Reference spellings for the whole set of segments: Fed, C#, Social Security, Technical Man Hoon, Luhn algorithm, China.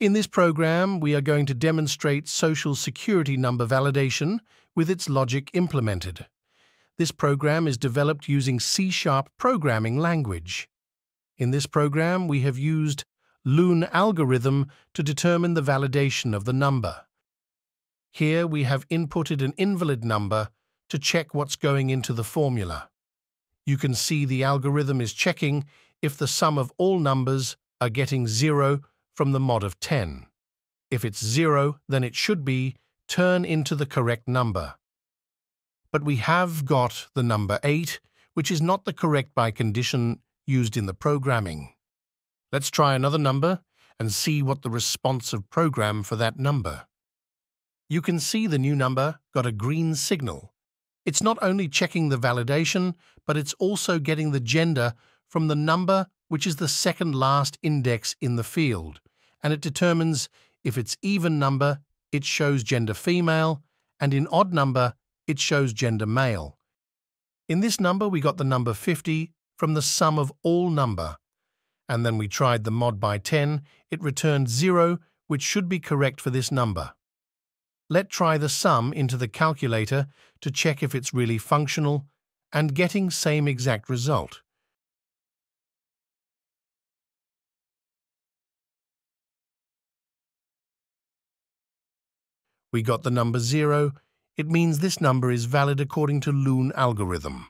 In this program, we are going to demonstrate social security number validation with its logic implemented. This program is developed using C# programming language. In this program, we have used Luhn algorithm to determine the validation of the number. Here we have inputted an invalid number to check what's going into the formula. You can see the algorithm is checking if the sum of all numbers are getting 0 from the mod of 10. If it's 0, then it should be turn into the correct number. But we have got the number 8, which is not the correct by condition used in the programming. Let's try another number and see what the responsive program for that number. You can see the new number got a green signal. It's not only checking the validation, but it's also getting the gender from the number which is the second last index in the field, and it determines if it's even number, it shows gender female, and in odd number, it shows gender male. In this number, we got the number 50 from the sum of all number, and then we tried the mod by 10, it returned 0, which should be correct for this number. Let's try the sum into the calculator to check if it's really functional, and getting same exact result. We got the number 0, it means this number is valid according to Luhn algorithm.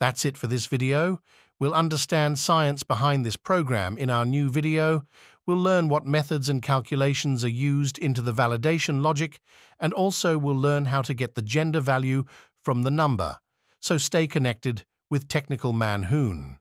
That's it for this video. We'll understand science behind this program in our new video. We'll learn what methods and calculations are used into the validation logic, and also we'll learn how to get the gender value from the number. So stay connected with Technical Man Hoon.